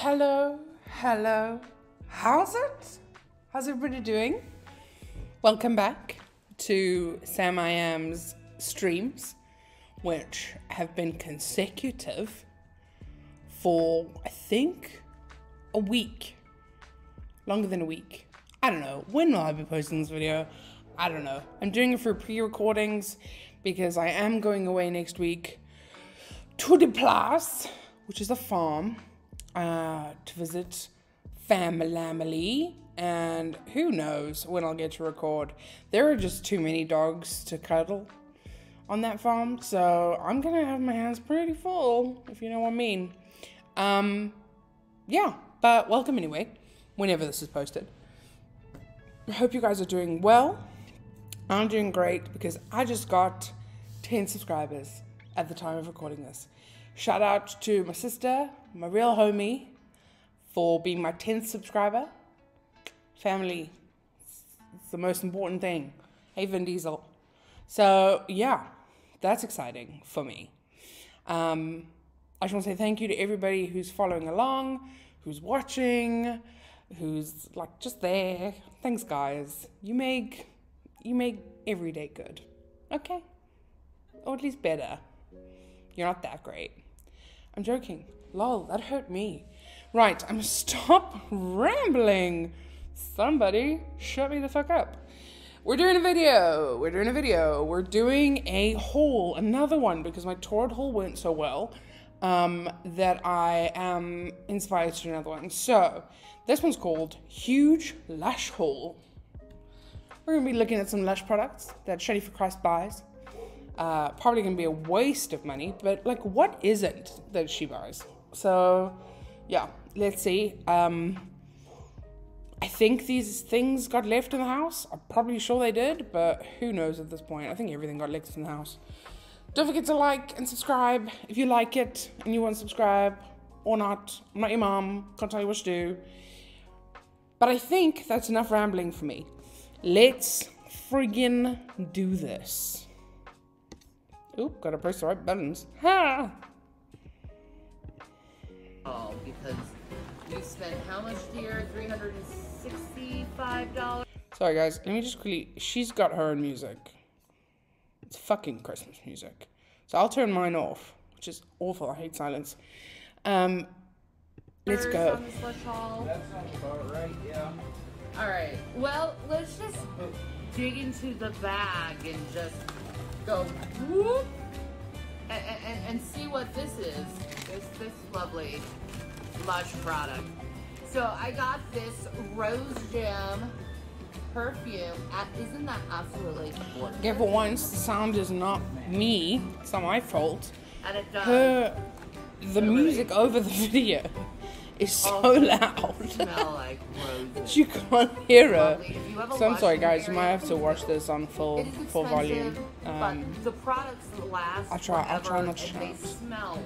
Hello, how's everybody doing? Welcome back to Sam I Am's streams, which have been consecutive for I think a week, longer than a week. I don't know, when will I be posting this video? I don't know. I'm doing it for pre-recordings because I am going away next week to the place, which is a farm, to visit family, and who knows when I'll get to record. There are just too many dogs to cuddle on that farm, so I'm gonna have my hands pretty full, if you know what I mean. Yeah, but welcome anyway, whenever this is posted. I hope you guys are doing well. I'm doing great because I just got 10 subscribers at the time of recording this. Shout out to my sister, my real homie, for being my 10th subscriber. Family, it's the most important thing. Hey, Vin Diesel. So yeah, that's exciting for me. I just want to say thank you to everybody who's following along, who's watching, who's like just there. Thanks, guys. You make every day good, okay? Or at least better. You're not that great. I'm joking. Lol, that hurt me. Right, I'm gonna stop rambling. Somebody shut me the fuck up. We're doing a video. We're doing a haul, another one, because my Torrid haul went so well that I am inspired to do another one. So this one's called Huge Lush Haul. We're gonna be looking at some Lush products that Shady for Christ buys. Probably gonna be a waste of money, but like, what isn't that she buys? So yeah, let's see. I think these things got left in the house. I'm probably sure they did, but who knows at this point. I think everything got left in the house. Don't forget to like and subscribe if you like it and you want to subscribe or not. I'm not your mom, can't tell you what to do. But I think that's enough rambling for me. Let's friggin' do this. Oop, gotta press the right buttons. Ha! Oh, because you spent how much here? $365? Sorry guys, let me just quickly, she's got her own music. It's fucking Christmas music. So I'll turn mine off, which is awful, I hate silence. Let's go. On this Lush haul. That sounds about right, yeah. Alright, well, let's just dig into the bag and just go whoop, and see what this is. This lovely Lush product. So I got this Rose Jam perfume. Isn't that absolutely wonderful? Yeah, for once, the sound is not me. It's not my fault. And it does. The music over the video is so loud. Smell like roses. You can't hear her. So I'm sorry guys, you might have to watch this on full volume. But the products last. I'll try not to shout. Smell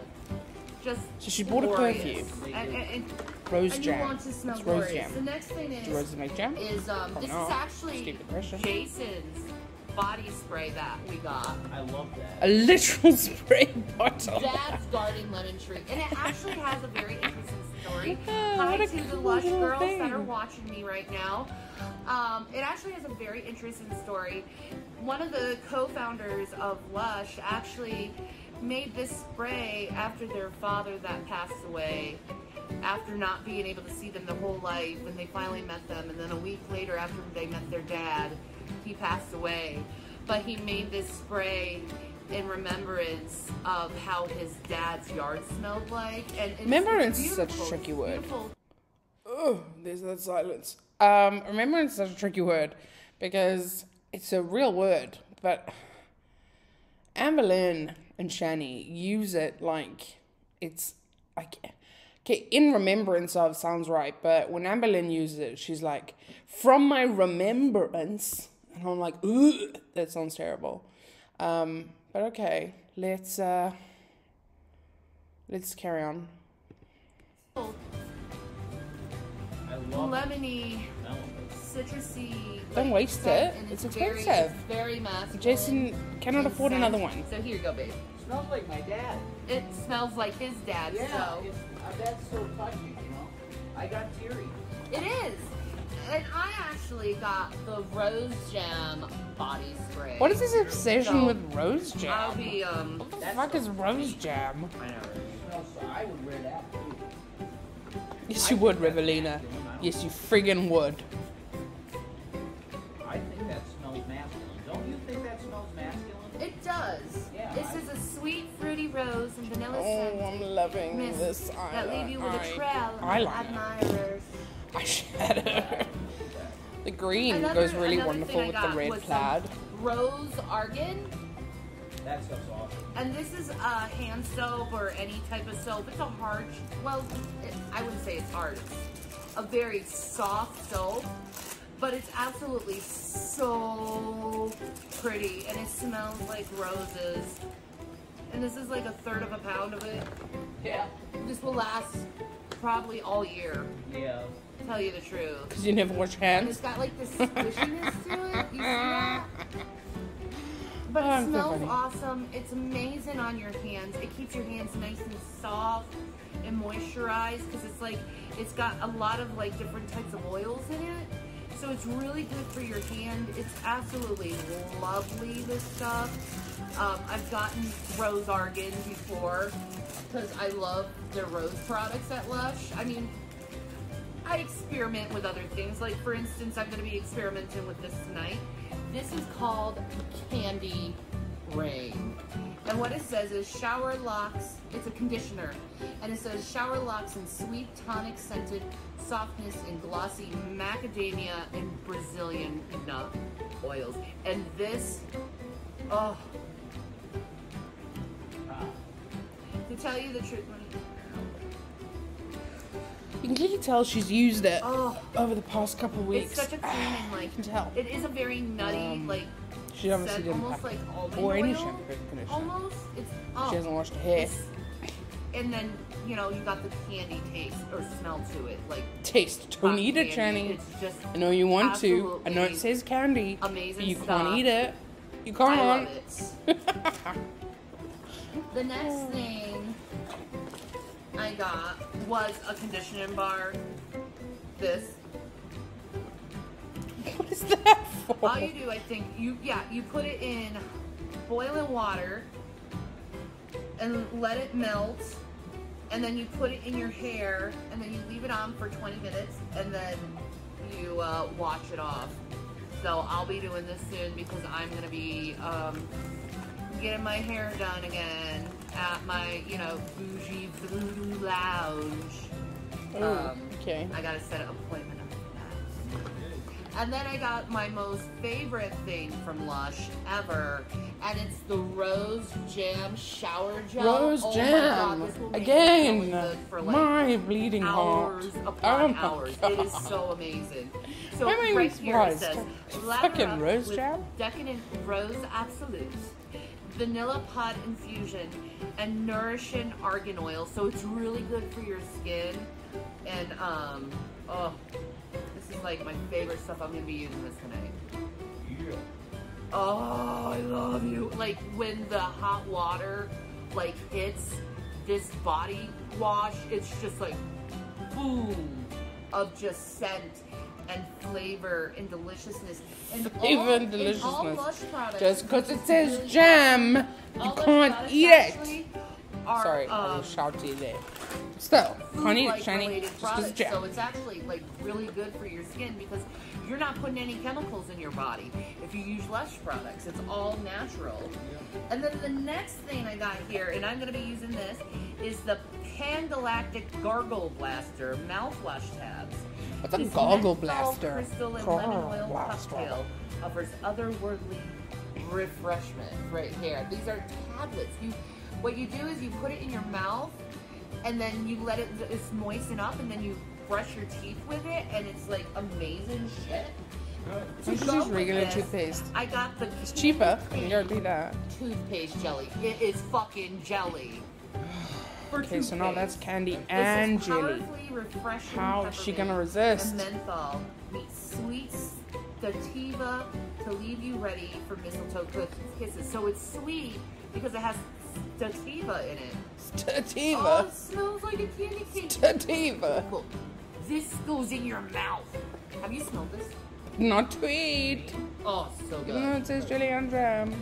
just so she bought glorious. A perfume. And rose and jam. It's rose jam. The next thing is roses make jam. Is this is actually Jason's body spray that we got. I love that. A literal spray bottle. Dad's garden lemon tree. And it actually has a very interesting story. Yeah, hi to the Lush girls that are watching me right now. It actually has a very interesting story. One of the co-founders of Lush actually made this spray after their father that passed away, after not being able to see them their whole life, when they finally met them, and then a week later after they met their dad, he passed away. But he made this spray in remembrance of how his dad's yard smelled like. And remembrance is such a tricky word. Oh, there's that silence. Remembrance is such a tricky word because it's a real word, but Amber Lynn and Shani use it like it's like, okay, in remembrance of sounds right, but when Amber Lynn uses it, she's like, from my remembrance, and I'm like, ooh, that sounds terrible. But okay, let's carry on. I love lemony, citrusy. Don't waste it. It's expensive. It's very masculine. Jason cannot afford another one. So here you go, babe. Smells like my dad. It smells like his dad. Yeah, so That's so touching, you know? I got teary. It is. And I actually got the Rose Gem body spray. What is this obsession with Rose Gem? I'll be, what the fuck is Rose Gem? I know. So I would wear that too. Yes, you would, Rivelina. Yes, you friggin' would. I think that smells masculine. Don't you think that smells masculine? It does. Yeah, this is a sweet, fruity rose and vanilla scent. Oh, I'm loving this eyeliner. That leave you with a trail of admirers. Eyeshadow. The green goes really wonderful with the red plaid. Rose argan. That stuff's awesome. And this is hand soap or any type of soap. It's a hard, well, I wouldn't say it's hard. It's a very soft soap, but it's absolutely so pretty, and it smells like roses. And this is like 1/3 of a pound of it. Yeah. This will last probably all year. Yeah. To tell you the truth. Because you never wash your hands. And it's got like this squishiness to it. You see that? But it smells awesome. It's amazing on your hands. It keeps your hands nice and soft and moisturized because it's like, it's got a lot of like different types of oils in it. So it's really good for your hand. It's absolutely lovely, this stuff. I've gotten Rose Argan before because I love their rose products at Lush. I mean, I experiment with other things. Like for instance, I'm gonna be experimenting with this tonight. This is called Candy Rain. And what it says is shower locks, it's a conditioner. And it says shower locks in sweet, tonic scented softness in glossy macadamia and Brazilian nut oils. And this, oh. To tell you the truth, you can clearly tell she's used it over the past couple of weeks. It's such a creaming, like, can tell. It is a very nutty, like, she obviously didn't almost like almond oil. Or any shampoo conditioner. Almost. It's, she hasn't washed her hair. And then, you know, you got the candy taste or smell to it. Like, taste. Don't eat it, Channing. It's just, I know you want to. I know it says candy. Amazing stuff. You can't eat it. You can't. I love it. The next thing I got was a conditioning bar. This. What is that for? All you do, I think, you put it in boiling water and let it melt, and then you put it in your hair, and then you leave it on for 20 minutes, and then you wash it off. So I'll be doing this soon because I'm gonna be getting my hair done again at my, you know, bougie voodoo lounge. Okay. I gotta set an appointment up for that. And then I got my most favorite thing from Lush ever, and it's the Rose Jam Shower Gel. Rose Jam! God, again! Really for, like, my bleeding heart. Hours upon hours. God. It is so amazing. So right here it says, fucking Rose Jam? Decadent Rose Absolute. Vanilla pod infusion and nourishing argan oil, so it's really good for your skin. And oh, this is like my favorite stuff. I'm gonna be using this tonight. Yeah. Oh, I love you. Like when the hot water like hits this body wash, it's just like boom of just scent and flavor and deliciousness. And all Lush products, just because it says really jam, you can't eat it. Sorry, I was shouting there. So, can't eat it, Shani. Just because it's jam. So it's actually like really good for your skin because you're not putting any chemicals in your body if you use Lush products. It's all natural. And then the next thing I got here, and I'm going to be using this, is the Pan Galactic Gargle Blaster mouthwash tabs. What's a gargle blaster? Crystal and lemon oil cocktail offers otherworldly refreshment right here. These are tablets. What you do is you put it in your mouth and then you let it moisten up and then you brush your teeth with it and it's like amazing shit. So just use regular toothpaste. I got the toothpaste jelly. It is fucking jelly. Okay, so now that's candy and jelly. How is she gonna resist? Menthol meets sweet sativa to leave you ready for mistletoe kisses. So it's sweet because it has Stativa in it. Stativa? Oh, it smells like a candy cane. Stativa. Look, this goes in your mouth. Have you smelled this? Not to eat. Oh, so good. No, it says jelly and jam.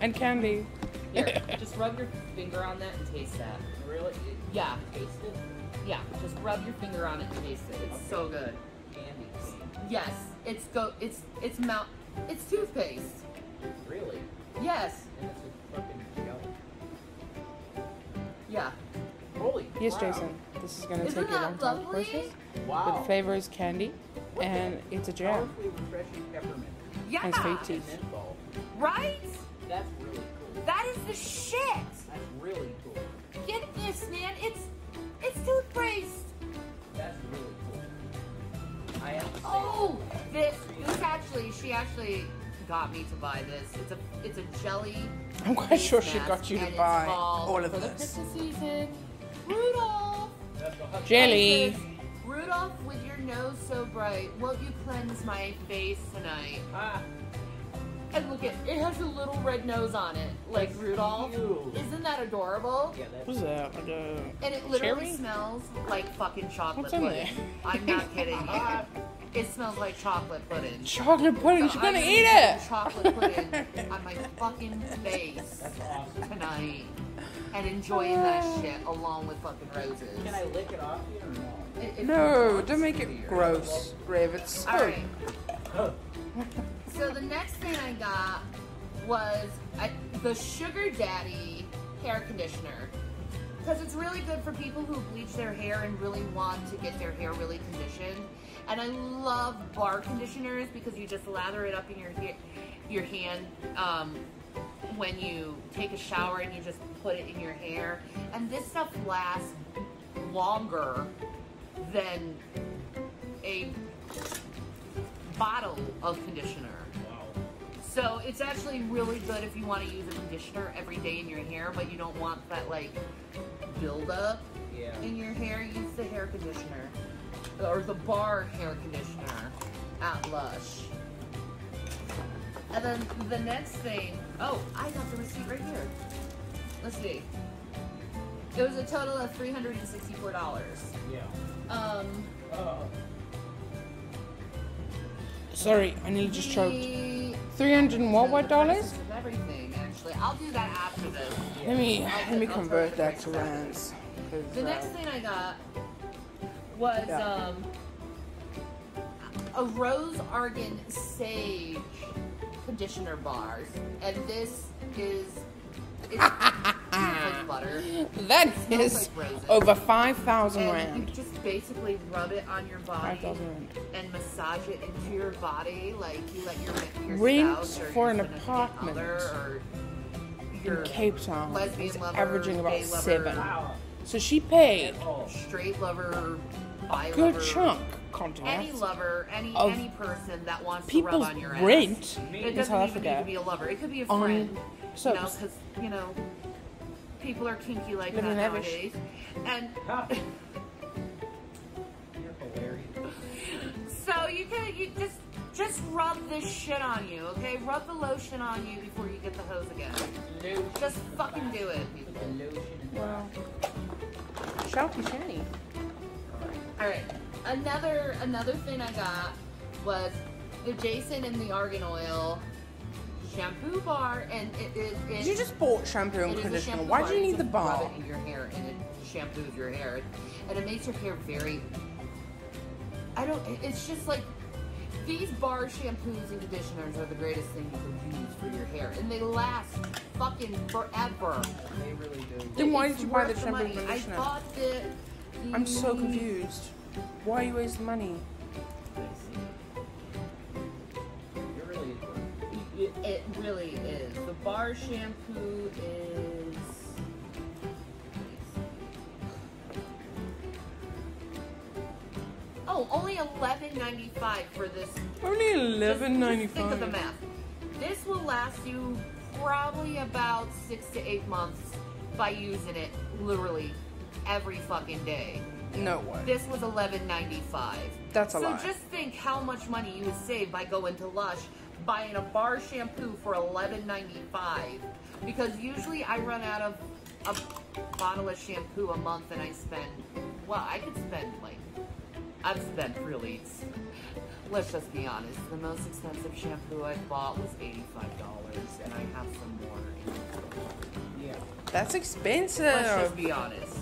And candy. Here, just rub your finger on that and taste that. Really? Yeah. Taste it? Yeah, just rub your finger on it and taste it. It's so good. Candy cane. Yes, it's toothpaste. Really? Yes. And it's a fucking jelly. Yeah. Holy crap. Yes, Jason. This is gonna take a long time to process. Wow. The flavor is candy. And it's a jam. Refreshing peppermint. Yeah. And sweet tea. Right? That's really cool. That is the shit. That's really cool. Get this, man. It's toothpaste. That's really cool. I have to say. Oh, this actually, she actually got me to buy this. It's a jelly. I'm quite sure she got you to buy all of this. For the Christmas season. Rudolph. Jelly. Rudolph, with your nose so bright, won't you cleanse my face tonight? Ah. And look at it has a little red nose on it, like that's Rudolph. Cute. Isn't that adorable? Yeah, that's... What's that? Like a and it literally cherry? Smells like fucking chocolate What's pudding. In there? I'm not kidding you. It smells like chocolate pudding. Chocolate pudding? So she's gonna eat it! Chocolate pudding on my fucking face that's awesome. Tonight. And enjoying that shit along with fucking roses. Can I lick it off you or no? No, don't make it gross, Brave. It's alright. So the next thing I got was the Sugar Daddy hair conditioner. Because it's really good for people who bleach their hair and really want to get their hair really conditioned. And I love bar conditioners because you just lather it up in your hand when you take a shower and you just put it in your hair. And this stuff lasts longer than a bottle of conditioner. Wow. So it's actually really good if you want to use a conditioner every day in your hair, but you don't want that like buildup in your hair. Use the hair conditioner or the bar hair conditioner at Lush. And then the next thing, oh, I got the receipt right here. Let's see. It was a total of $364. Yeah. Sorry, I nearly just choked. $300 and what dollars? Everything, actually. I'll do that after this. Yeah. Let me convert that to rands. The next thing I got was a Rose Argan Sage conditioner bars, and this is. Like butter. That is like over 5,000 rand. You just basically rub it on your body and massage it into your body, like you let your spouse or for an apartment or your in Cape Town is averaging about lover, 7. Wow. So she paid straight lover, bi a good lover, chunk. Contact any lover, any person that wants to rub on your ass. Rent it doesn't even need to be a lover. It could be a friend. So because you know. People are kinky like that nowadays. And you're hilarious. So you just rub this shit on you, okay? Rub the lotion on you before you get the hose again. Lotion just fucking do it. Wow. Shouty shiny. Alright. Another thing I got was the Jason and the Argan Oil shampoo bar, and it you just bought shampoo and conditioner. Why do you need the bar? Rub it in your hair, and it shampoos your hair, and it makes your hair very. It's just like these bar shampoos and conditioners are the greatest thing you can use for your hair, and they last fucking forever. They really do. Then why did you buy the shampoo and conditioner? I bought I'm so confused. Why are you wasting money? It really is. The bar shampoo is only $11.95 for this. Only $11.95. Think of the math. This will last you probably about 6 to 8 months by using it literally every fucking day. No way. This was $11.95. That's a lot. So just think how much money you would save by going to Lush. buying a bar shampoo for $11.95 because usually I run out of a bottle of shampoo a month and I spend, well, I could spend like, I've spent really, let's just be honest, the most expensive shampoo I bought was $85 and I have some more. Yeah. That's expensive. Let's just be honest.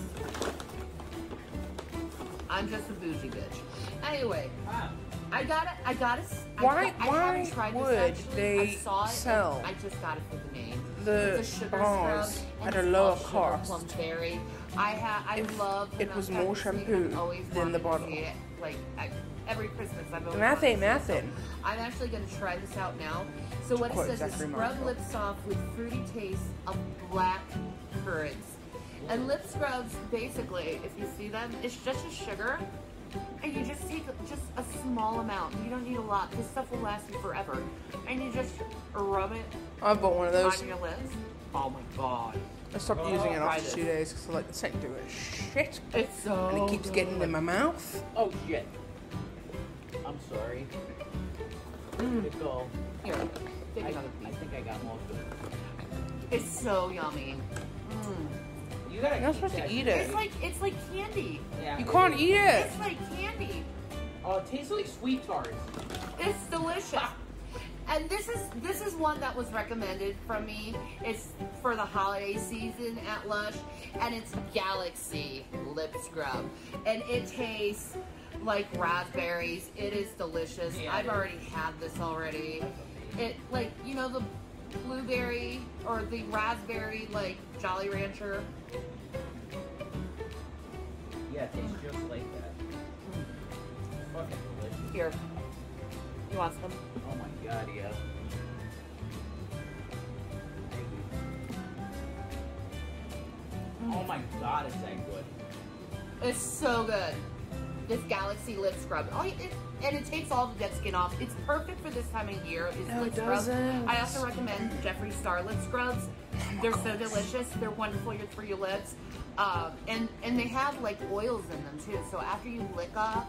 I'm just a bougie bitch. Anyway, I gotta. Why would they sell? I just got it for the name. The sugar bars at a lower cost. I love it, it was more shampoo than the bottle. Like every Christmas, I've always. Nothing. I'm actually gonna try this out now. So what it says is scrub lip soft with fruity taste of black currants. And lip scrubs, basically, if you see them, it's just a sugar, and you just take just a small amount. You don't need a lot. This stuff will last you forever. And you just rub it. I bought one of those on your lips. Oh my god! I stopped using it after 2 days because I like the texture of it. Shit! It's so and it keeps getting in my mouth. Oh shit! I'm sorry. It's all here. I think I got most of it. It's so yummy. You're not supposed to eat it. It's like candy. Yeah. You can't eat it. It's like candy. Oh, it tastes like sweet tarts. It's delicious. And this is one that was recommended from me. It's for the holiday season at Lush, and it's Galaxy Lip Scrub, and it tastes like raspberries. It is delicious. Yeah, I've already had this already. It like you know the blueberry or the raspberry like Jolly Rancher. Yeah, it tastes just like that. Fucking delicious. Here. You want some? Oh my god, yeah. Oh my god, it's that good. It's so good. This Galaxy Lip Scrub. And it takes all the dead skin off. It's perfect for this time of year. Lip scrub. I also recommend Jeffree Star lip scrubs. They're so delicious. They're wonderful for your lips. And they have like oils in them too. So after you lick off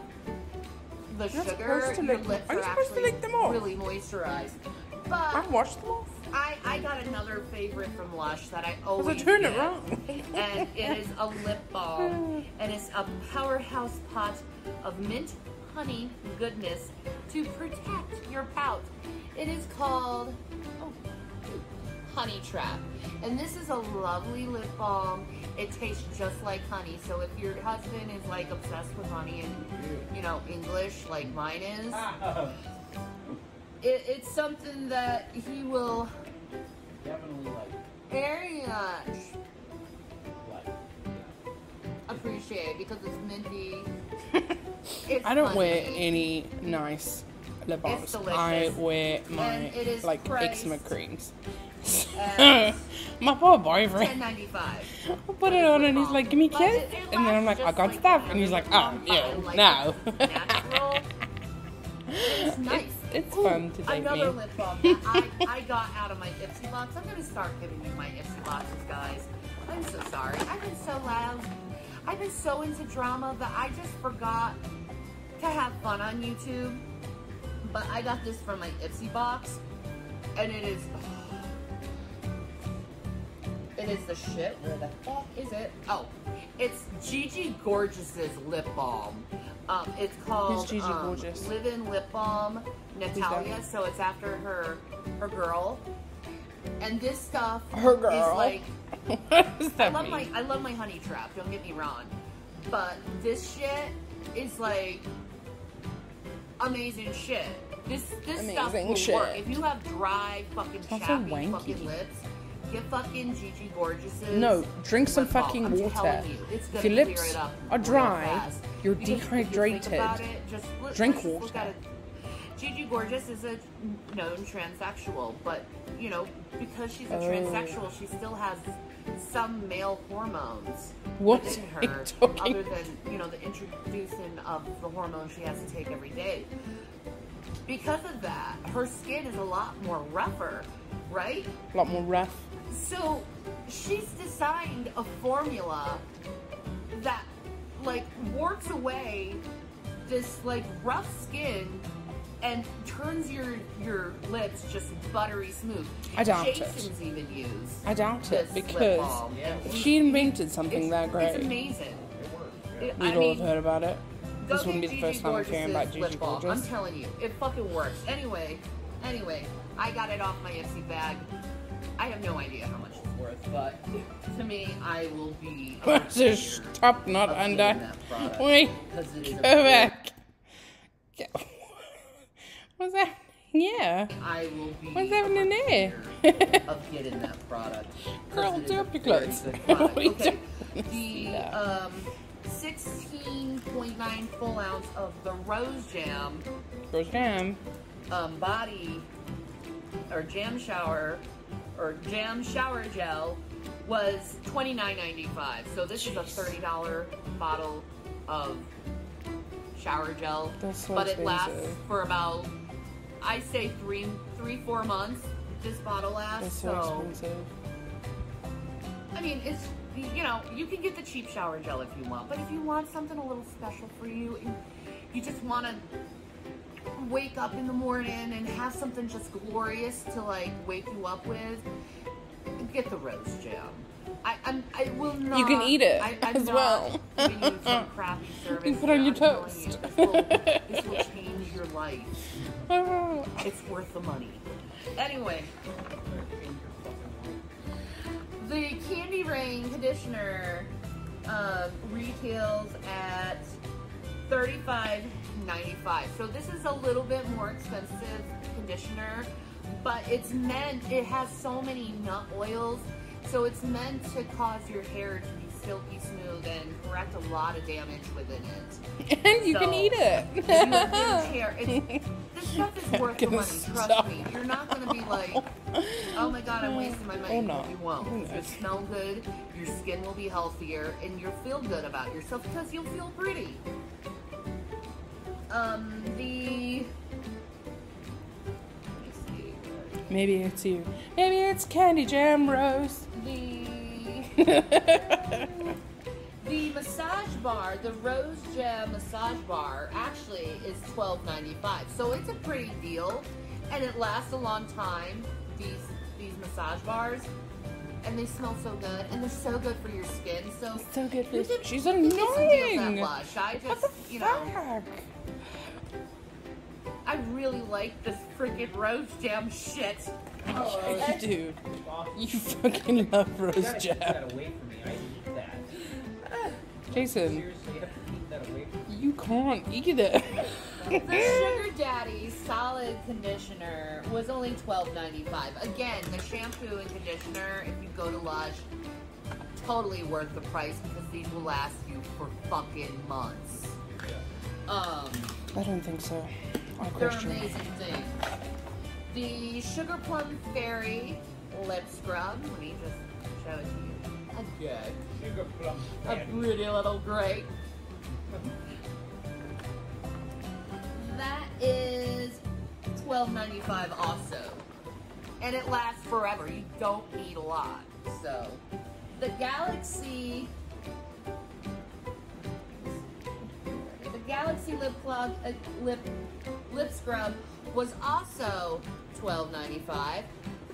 the sugar, your lips are actually really moisturized. But I washed them off. I got another favorite from Lush that I always get. And it is a lip balm. And it's a powerhouse pot of mint honey goodness to protect your pout. It is called Honey Trap. And this is a lovely lip balm. It tastes just like honey. So if your husband is like obsessed with honey and you know English like mine is, it's something that he will definitely like very much appreciate because it's minty. It's I don't wear any nice lip balms. I wear my like eczema creams. My poor boyfriend. $10.95. I put it on and he's like, "Give me a kiss," and then I'm like, "I got stuff," and he's like, "Oh, ew, no." It's nice. It's fun to date me. Another lip balm that I got out of my Ipsy box. I'm gonna start giving you my Ipsy boxes, guys. I'm so sorry. I've been so loud. I've been so into drama that I just forgot to have fun on YouTube. But I got this from my Ipsy box, and it is the shit. Where the fuck is it? Oh, it's Gigi Gorgeous's lip balm. It's called Gigi Gorgeous Live-In Lip Balm Natalia. So it's after her girl. And this stuff is like. I love my honey trap. Don't get me wrong, but this shit is like amazing shit. This stuff will work. If you have dry fucking chappy fucking lips, get fucking Gigi Gorgeous. No, drink some fucking water. If your lips are dry, you're dehydrated. Drink water. Gigi Gorgeous is a known transsexual, but, you know, because she's a transsexual, she still has some male hormones within her, other than, you know, the introducing of the hormone she has to take every day. Because of that, her skin is a lot more rougher, right? A lot more rough. So, she's designed a formula that, like, warps away this, like, rough skin and turns your lips just buttery smooth. I doubt Jason's it. Even used. I doubt it, because she invented something that great. It's amazing. We'd all have heard about it. This wouldn't be the first time I'm hearing about Gigi Gorgeous. I'm telling you, it fucking works. Anyway, I got it off my Ipsy bag. I have no idea how much it's worth, but to me, I will be. What's this top knot under? Wait, go back. What's that? Yeah. I will be. What's happening there? Of getting that product. Girl, do up your clothes. Okay. The 16.9 full ounce of the Rose Jam. Rose Jam. Body or jam shower or jam shower gel was $29.95. So this is a $30 bottle of shower gel, so but it lasts for about, I say three, 4 months. This bottle lasts. So expensive. I mean, it's, you know, you can get the cheap shower gel if you want, but if you want something a little special for you, and you just want to wake up in the morning and have something just glorious to like wake you up with, get the Rose Jam. I will not. You can eat it as well. Crappy service. You put on your toast. You, this will change your life. It's worth the money. Anyway, the Candy Rain conditioner retails at $35.95. So this is a little bit more expensive conditioner, but it's meant, it has so many nut oils. So it's meant to cause your hair to be silky smooth and correct a lot of damage within it. And you can eat it. You hair, this stuff is worth the money, trust me. You're not going to be like, oh my god, I'm wasting my money. No. You won't. You'll smell good, your skin will be healthier, and you'll feel good about yourself because you'll feel pretty. Maybe it's you. Maybe it's Candy Jam Rose. The massage bar, the Rose Jam massage bar, actually is $12.95. So it's a pretty deal, and it lasts a long time. These massage bars, and they smell so good, and they're so good for your skin. So good for your skin. She's annoying. I just, you know. I really like this freaking Rose Jam shit. Oh, you do. You fucking love Rose Jam. Keep that away from me. I eat that. Jason, seriously, you have to keep that away from me. You can't eat it. The Sugar Daddy Solid Conditioner was only $12.95. Again, the shampoo and conditioner, if you go to Lush, totally worth the price because these will last you for fucking months. I don't think so. They're amazing things. The Sugar Plum Fairy Lip Scrub. Let me just show it to you. Okay. Sugar Plum Fairy. A pretty little grape. That is $12.95 also. And it lasts forever. You don't need a lot. So, the Galaxy lip scrub was also $12.95. Look at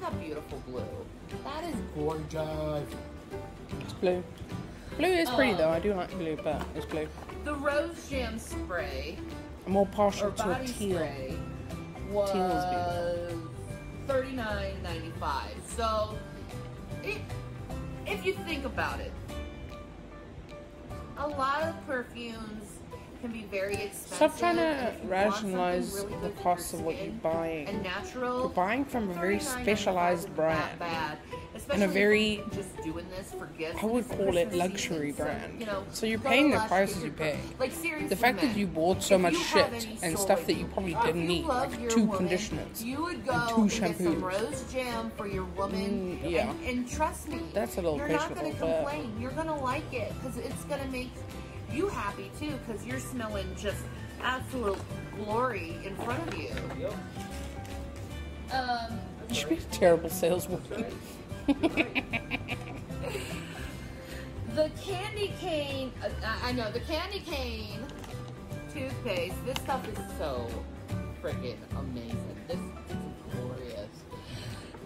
that beautiful blue. That is gorgeous. It's blue. Blue is pretty though. I do like blue, but it's blue. The Rose Jam spray. I'm more partial to a teal. Was $39.95. So, if you think about it, a lot of perfumes can be very expensive. Stop trying to rationalize the cost of what you're buying. And natural, you're buying from a very specialized brand. And a very, I would call it luxury brand. So you're paying the prices you pay. The fact that you bought so much shit and stuff that you probably didn't need, like 2 conditioners and 2 shampoos. Yeah. And trust me, that's a little questionable, but you're going to like it because it's going to make you happy too, because you're smelling just absolute glory in front of you. She'd be a terrible saleswoman. The candy cane, I know, the candy cane toothpaste, this stuff is so freaking freaking amazing. This is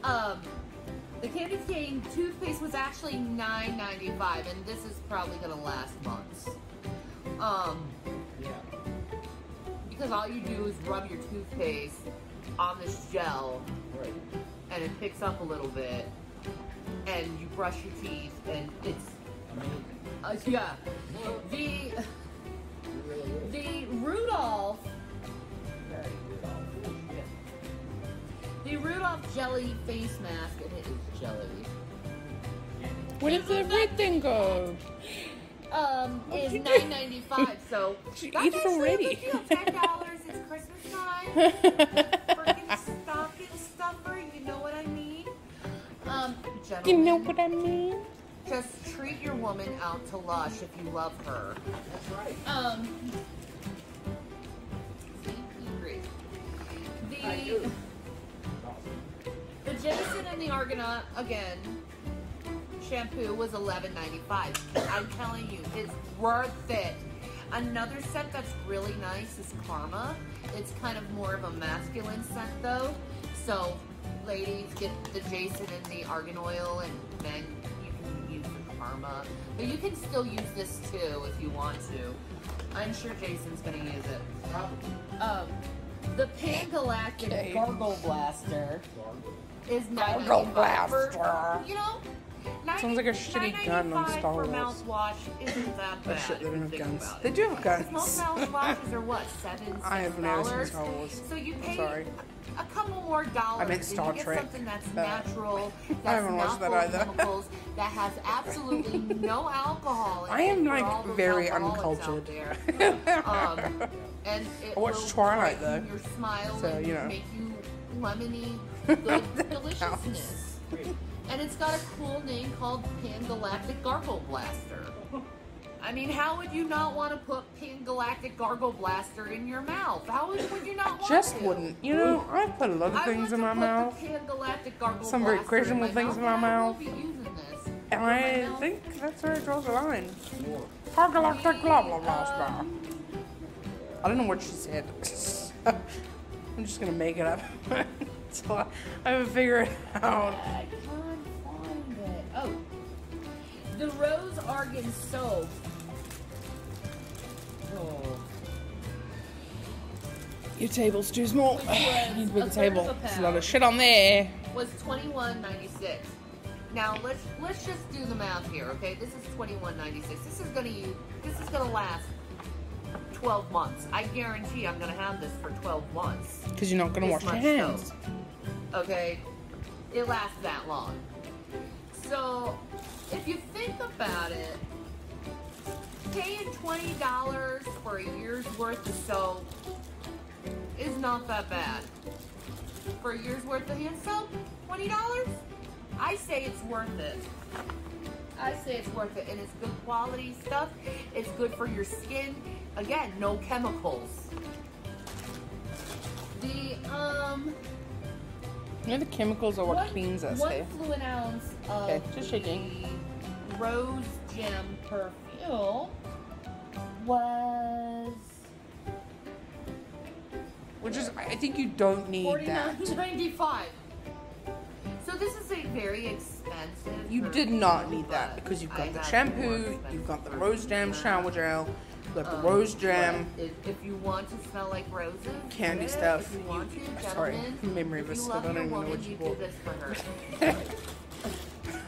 glorious. The Candy Cane toothpaste was actually $9.95, and this is probably gonna last months. Yeah. Because all you do is rub your toothpaste on this gel, right, and it picks up a little bit, and you brush your teeth, and it's amazing. Yeah. The Rudolph. The Rudolph jelly face mask, and it is jelly. Where does everything go? Is $9.95, so that's already $10. It's Christmas time. Freaking stocking stuffer, you know what I mean? You know what I mean? Just treat your woman out to Lush if you love her. That's right. The Jemison and the Argonaut, again, shampoo was $11.95. I'm telling you, it's worth it. Another scent that's really nice is Karma. It's kind of more of a masculine scent, though. So, ladies, get the Jason and the Argan Oil, and men, you can use the Karma. But you can still use this, too, if you want to. I'm sure Jason's going to use it. Probably. The Pan Galactic Gargle Blaster is $9.95. You know, sounds like a shitty gun on Star Wars. Mouthwash isn't that bad. Shit, they don't have guns. They do have guns. Most mouthwashes are what, $7? I have never seen Star Wars. So you pay a couple more dollars. I meant Star Trek. Something that's natural. That's I haven't watched that either. That has absolutely no alcohol. I am like very uncultured. And it I watched Twilight though. Your smile so, you know, make you lemony good deliciousness. And it's got a cool name called Pan Galactic Gargle Blaster. I mean, how would you not want to put Pan Galactic Gargle Blaster in your mouth? How would you not want to? I just wouldn't. You know, I put a lot of things in my mouth. Pan Galactic Gargle Some very questionable things in my mouth. And I think that's where it draws the line. Pan Galactic Gargle Blaster. I don't know what she said. I'm just gonna make it up until I haven't figured it out. I can't find it. Oh, the Rose Argan soap. Oh, your table's too small. You need a bigger table. There's a lot of shit on there. Was $21.96. Now let's just do the math here, okay? This is $21.96. This is gonna last 12 months. I guarantee I'm going to have this for 12 months. Because you're not going to wash your hands. Soap. Okay? It lasts that long. So, if you think about it, paying $20 for a year's worth of soap is not that bad. For a year's worth of hand soap, $20? I say it's worth it. I say it's worth it, and it's good quality stuff. It's good for your skin. Again, no chemicals. You know, the chemicals are what cleans us. One fluid ounce of the Rose Gem perfume was, which is, I think you don't need $49.95. So this is a very expensive. You did not need that because you've got the shampoo, you've got the Rose Jam shower gel, you've got the Rose Jam. If you want to smell like roses, candy stuff. If you want to, sorry, memory of a slip. I don't even know what you bought.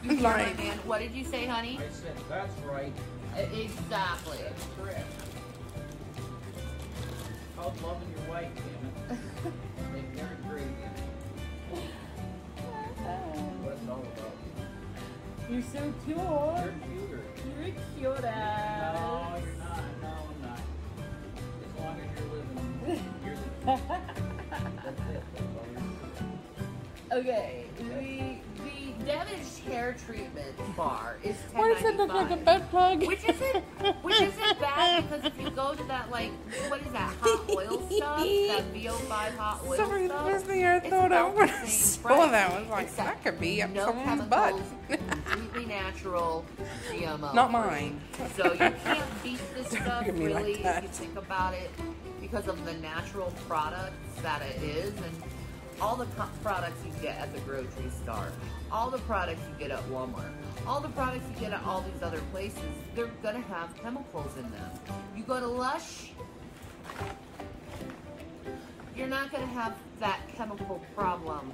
I'm lying. What did you say, honey? I said that's right. Exactly. That's correct. How loving your wife, damn it. They're great. What it's all about. You're so cute. You're cute. You're cute ass. No, you're not. No, I'm not. As long as you're living, you're the cute. That's it. That's all you're doing. Okay. The Devon's hair treatment bar is $10.95. What does it look like a butt plug? Which isn't bad because if you go to that, like, what is that hot oil stuff? That VO5 hot oil stuff. Sorry, the first thing I thought of when I saw that was like, that could be up someone's butt. very natural GMO. Not mine. So you can't beat this stuff, really, like if you think about it, because of the natural products that it is, and all the products you get at the grocery store, all the products you get at Walmart, all the products you get at all these other places, they're gonna have chemicals in them. You go to Lush, you're not gonna have that chemical problem.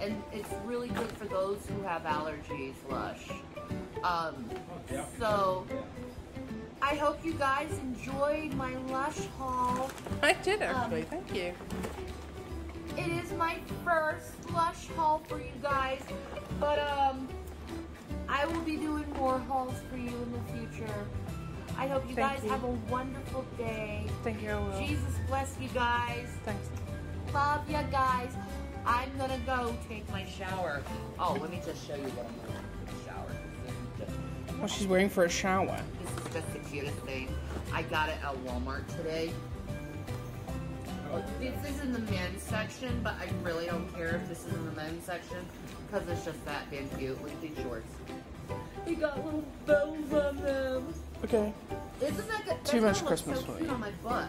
And it's really good for those who have allergies, Lush. So I hope you guys enjoyed my Lush haul. I did actually, thank you. It is my first Lush haul for you guys, but I will be doing more hauls for you in the future. I hope you guys have a wonderful day. Thank you. Jesus bless you guys. Thanks. Love you guys. I'm going to go take my shower. Oh, let me just show you what I'm wearing for the shower. Well, she's waiting for a shower. This is just the cutest thing. I got it at Walmart today. This is in the men's section, but I really don't care if this is in the men's section because it's just that damn cute. Look at these shorts. They got little bows on them. Okay. Isn't that good? Too much Christmas so cute on my butt.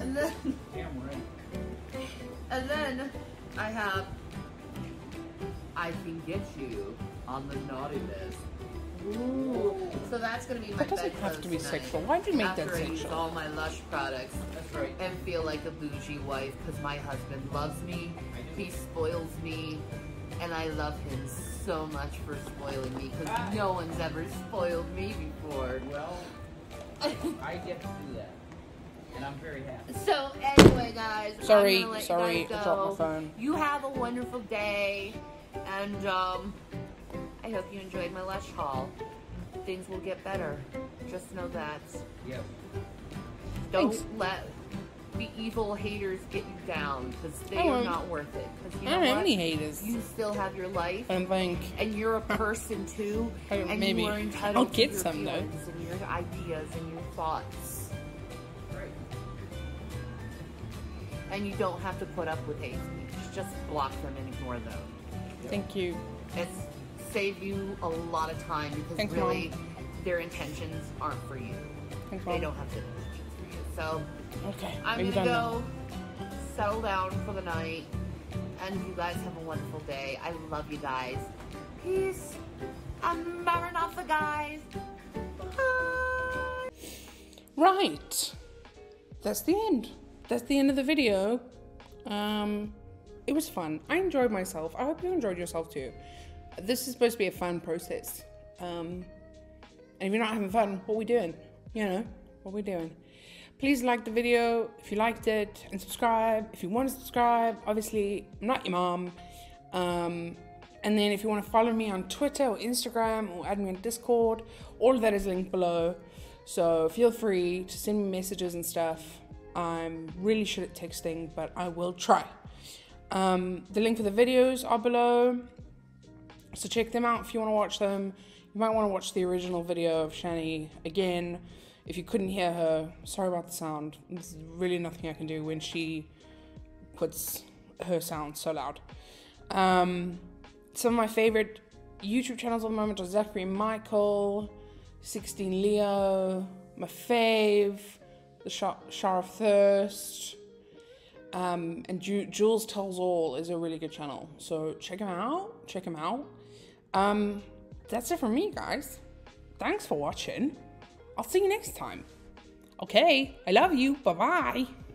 And then, damn right. And then I have I Can Get You on the Naughty List. Ooh. So that's going to be my bedpost. That doesn't have to be sexual. Why did you make that sexual? After I use all my Lush products. That's right. And feel like a bougie wife because my husband loves me. He spoils me. And I love him so much for spoiling me because no one's ever spoiled me before. Well, I get to do that. And I'm very happy. So anyway, guys. Sorry. I dropped my phone. You have a wonderful day. And, I hope you enjoyed my Lush haul. Things will get better. Just know that. Yep. Don't let the evil haters get you down because they are not worth it. Because you know what? Any haters. You still have your life. I don't think. And you're a person too. And maybe. You are entitled I'll get to your some though. And your ideas and your thoughts. Right. And you don't have to put up with hate. Just block them and ignore them. Yep. Thank you. It's save you a lot of time because thanks, really Mom. Their intentions aren't for you. Thanks, they don't have good intentions for you. So I'm gonna go settle down for the night and you guys have a wonderful day. I love you guys. Peace. I'm Maranatha, guys. Bye. Right. That's the end. That's the end of the video. It was fun. I enjoyed myself. I hope you enjoyed yourself too. This is supposed to be a fun process. And if you're not having fun, what are we doing? You know, what are we doing? Please like the video if you liked it and subscribe if you want to subscribe. Obviously, I'm not your mom. And then if you want to follow me on Twitter or Instagram or add me on Discord, all of that is linked below. So feel free to send me messages and stuff. I'm really shit at texting, but I will try. The link for the videos are below. So check them out if you want to watch them. You might want to watch the original video of Shani again. If you couldn't hear her, sorry about the sound. There's really nothing I can do when she puts her sound so loud. Some of my favorite YouTube channels at the moment are Zachary Michael, 16 Leo, my fave, The Shower of Thirst, and Jules Tells All is a really good channel. So check them out. That's it from me, guys. Thanks for watching. I'll see you next time. Okay, I love you. Bye-bye.